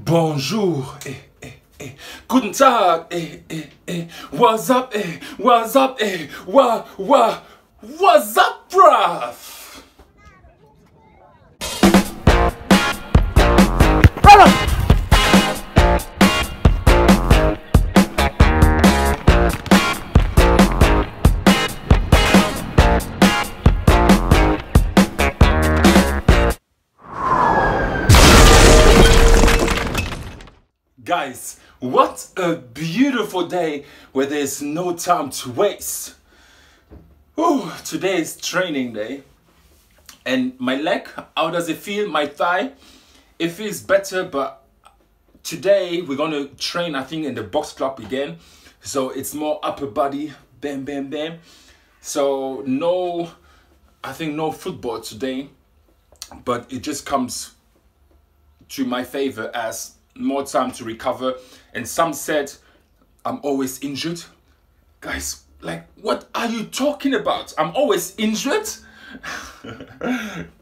Bonjour, eh, eh, eh. Guten Tag, eh, eh, eh. What's up, eh? What's up, eh? What's up, bruv? Brother! Guys, what a beautiful day where there's no time to waste. Ooh, today is training day. And my leg, how does it feel? My thigh, it feels better, but today we're going to train, I think, in the box club again. So it's more upper body, bam, bam, bam. So no, I think no football today, but it just comes to my favor as more time to recover. And some said I'm always injured. Guys, like, what are you talking about? I'm always injured.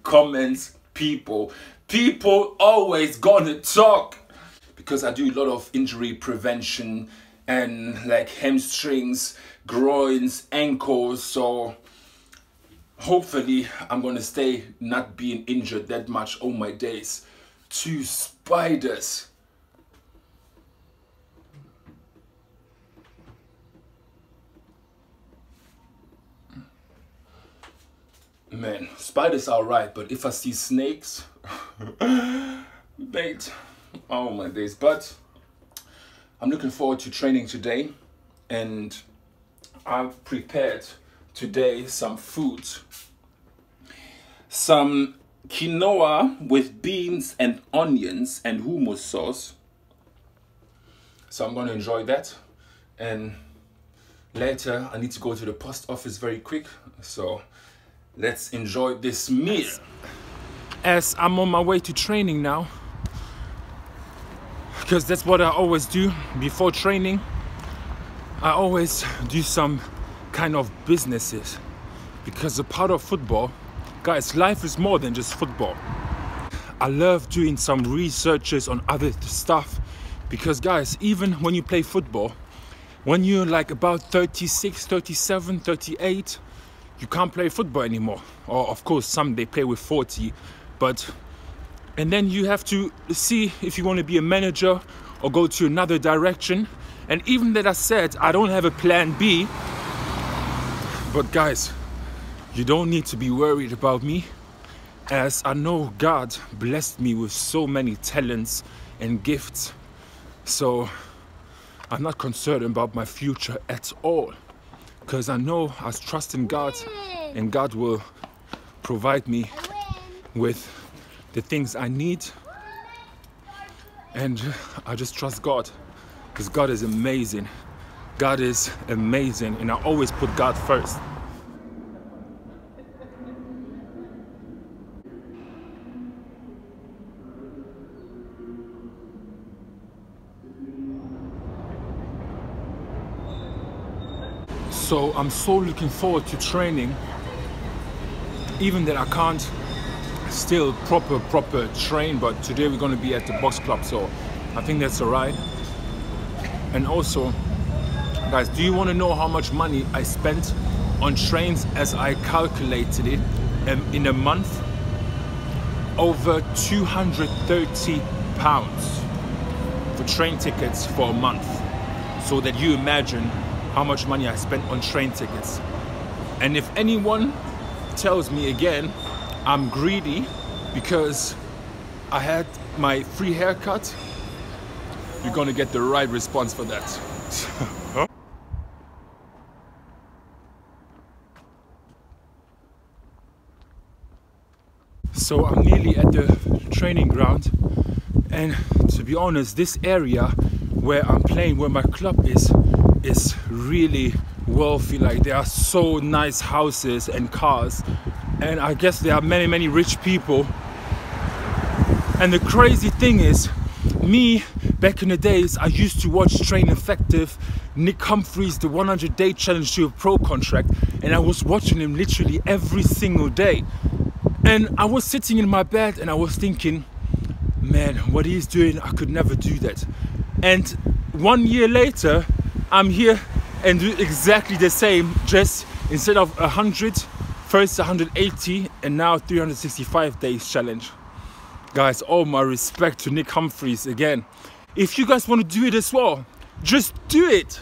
Comments, people always gonna talk, because I do a lot of injury prevention and like hamstrings, groins, ankles. So hopefully I'm gonna stay not being injured that much all my days. Two spiders. Man, spiders are right, but if I see snakes, mate, oh my days. But I'm looking forward to training today, and I've prepared today some food. Some quinoa with beans and onions and hummus sauce. So I'm going to enjoy that. And later I need to go to the post office very quick. So let's enjoy this meal. As I'm on my way to training now, because that's what I always do before training. I always do some kind of businesses, because a part of football, guys, life is more than just football. I love doing some researches on other stuff, because guys, even when you play football, when you're like about 36, 37, 38, you can't play football anymore. Or of course, some they play with 40, but, and then you have to see if you want to be a manager or go to another direction. And even that, I said, I don't have a plan B, but guys, you don't need to be worried about me, as I know God blessed me with so many talents and gifts. So I'm not concerned about my future at all, because I know I trust in God, and God will provide me with the things I need. And I just trust God, because God is amazing. God is amazing, and I always put God first. So I'm so looking forward to training, even that I can't still proper train, but today we're going to be at the box club, so I think that's all right. And also, guys, do you want to know how much money I spent on trains as I calculated it? In a month, over £230 for train tickets for a month. So that you imagine how much money I spent on train tickets. And if anyone tells me again I'm greedy because I had my free haircut, you're gonna get the right response for that. So I'm nearly at the training ground, and to be honest, this area where I'm playing, where my club is really wealthy. Like, there are so nice houses and cars, and I guess there are many rich people. And the crazy thing is, me back in the days, I used to watch Train Effective, Nick Humphreys, the 100-day challenge to a pro contract, and I was watching him literally every single day. And I was sitting in my bed and I was thinking, man, what he's doing, I could never do that. And 1 year later, I'm here and do exactly the same, just instead of 100, first 180 and now 365 days challenge. Guys, all my respect to Nick Humphreys again. If you guys want to do it as well, just do it.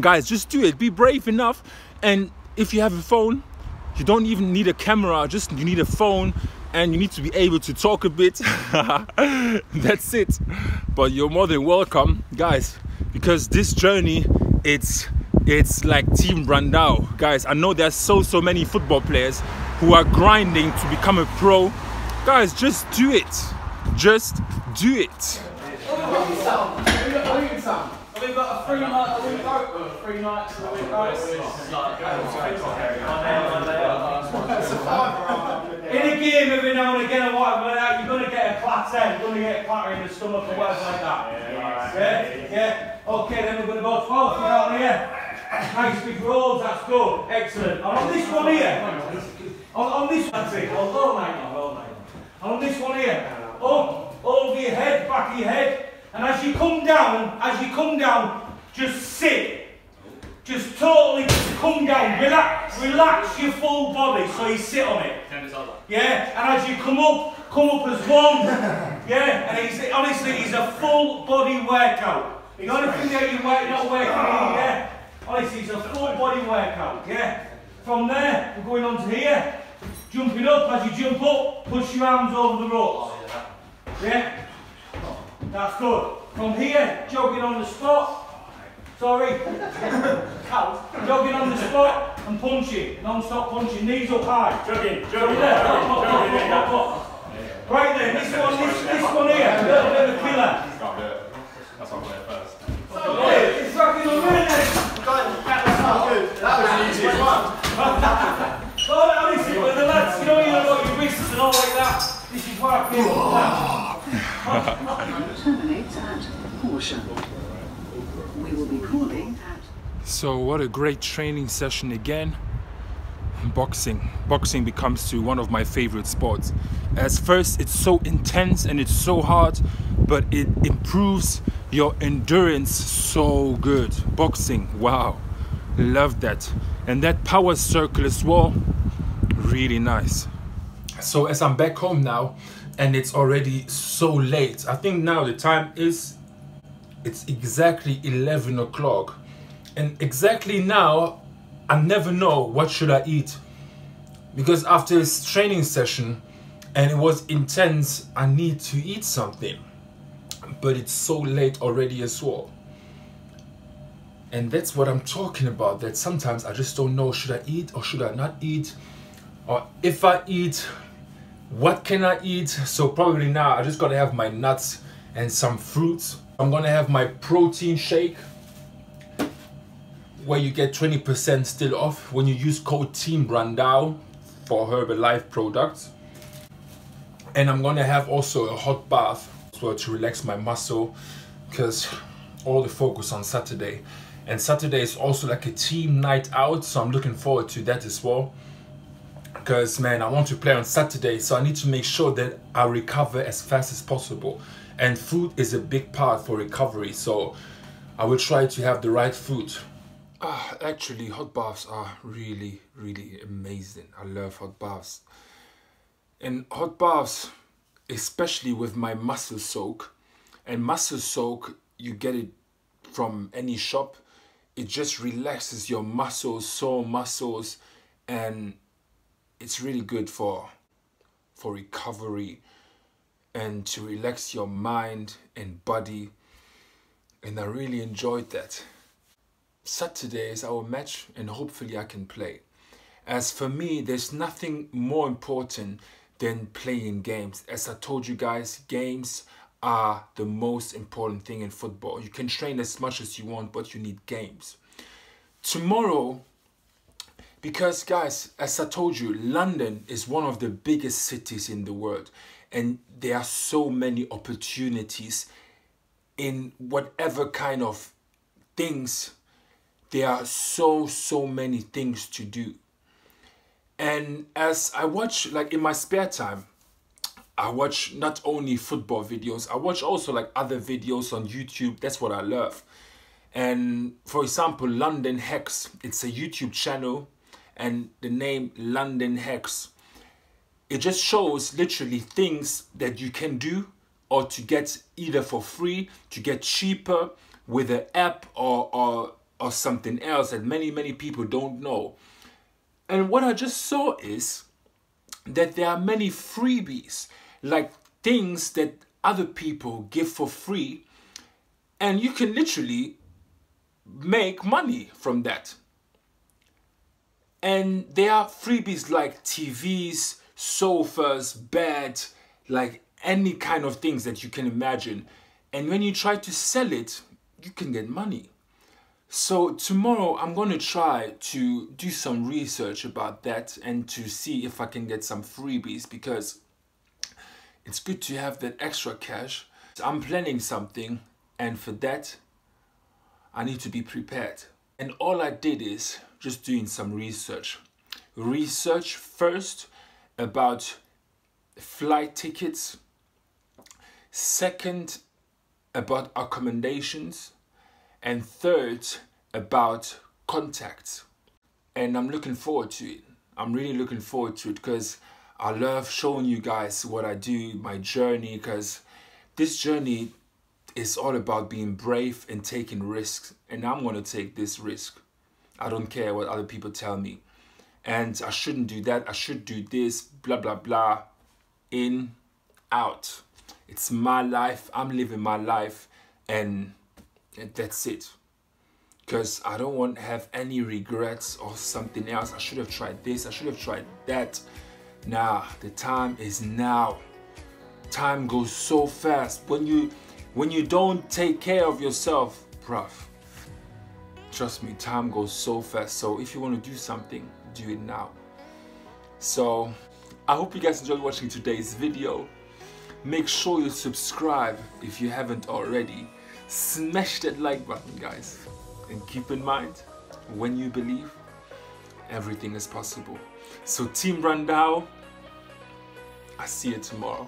Guys, just do it. Be brave enough. And if you have a phone, you don't even need a camera, just you need a phone and you need to be able to talk a bit. That's it. But you're more than welcome, guys, because this journey, it's like Team Brandao. Guys, I know there's so many football players who are grinding to become a pro. Guys, just do it. Just do it. In a game every now and again, you're going to get a clatter, you're going to get a clatter in the stomach or whatever like that. Yeah. Okay, then we're going to go 12 down here. Nice big rolls, that's good. Excellent. And on this one here, on this one, that's it. On this one here, up over your head, back of your head, and as you come down, just sit. Just totally come down, relax your full body so you sit on it. Yeah, and as you come up as one. Yeah, and honestly, it's a full body workout. The only thing that you're not working on, yeah. Honestly, it's a full body workout, yeah. From there, we're going on to here. Jumping up, as you jump up, push your arms over the ropes. Yeah, that's good. From here, jogging on the spot. Sorry, jogging on the spot and punching, non-stop punching, knees up high. Jogging. Right then, this one here, a little bit of a killer. Can't do it. That's what I'm going first. It's back in the minute. That was the easiest one. Oh, honestly, with the lads, you know what, your wrists and all like that. This is why I feel like that. So what a great training session again. Boxing becomes to one of my favorite sports. As first, it's so intense and it's so hard, but it improves your endurance so good. Boxing, wow, love that. And that power circle as well, really nice. So as I'm back home now, and it's already so late, I think now the time is it's exactly 11 o'clock, and exactly now I never know what should I eat, because after this training session and it was intense, I need to eat something, but it's so late already as well. And that's what I'm talking about, that sometimes I just don't know, should I eat or should I not eat, or if I eat, what can I eat? So probably now I just gotta have my nuts and some fruits. I'm gonna have my protein shake where you get 20% still off when you use code Team Brandao for Herbalife products. And I'm gonna have also a hot bath as well to relax my muscle, because all the focus on Saturday. And Saturday is also like a team night out, so I'm looking forward to that as well. Because man, I want to play on Saturday, so I need to make sure that I recover as fast as possible. And food is a big part for recovery, so I will try to have the right food. Actually, hot baths are really, really amazing. I love hot baths. And hot baths, especially with my mussel soak. And mussel soak, you get it from any shop. It just relaxes your muscles, sore muscles, and it's really good for recovery, and to relax your mind and body, and I really enjoyed that. Saturday is our match and hopefully I can play. As for me, there's nothing more important than playing games. As I told you guys, games are the most important thing in football. You can train as much as you want, but you need games. Tomorrow, because guys, as I told you, London is one of the biggest cities in the world. And there are so many opportunities in whatever kind of things. There are so many things to do. And as I watch, like in my spare time, I watch not only football videos, I watch also like other videos on YouTube. That's what I love. And for example, London Hex, it's a YouTube channel, and the name London Hex, it just shows literally things that you can do or to get either for free, to get cheaper with an app or something else that many people don't know. And what I just saw is that there are many freebies, like things that other people give for free, and you can literally make money from that. And there are freebies like TVs, sofas, bed, like any kind of things that you can imagine. And when you try to sell it, you can get money. So tomorrow I'm going to try to do some research about that and to see if I can get some freebies, because it's good to have that extra cash. So I'm planning something, and for that I need to be prepared. And all I did is just doing some research. Research first about flight tickets, second about accommodations, and third about contacts. And I'm looking forward to it. I'm really looking forward to it, because I love showing you guys what I do, my journey, because this journey is all about being brave and taking risks. And I'm going to take this risk. I don't care what other people tell me. And I shouldn't do that, I should do this, blah, blah, blah, in, out. It's my life, I'm living my life, and that's it. Because I don't want to have any regrets or something else. I should have tried this, I should have tried that. Nah, the time is now. Time goes so fast. When you don't take care of yourself, bruv, trust me, time goes so fast. So if you want to do something, do it now. So I hope you guys enjoyed watching today's video. Make sure you subscribe if you haven't already. Smash that like button, guys, and keep in mind, when you believe, everything is possible. So Team Brandao, I see you tomorrow.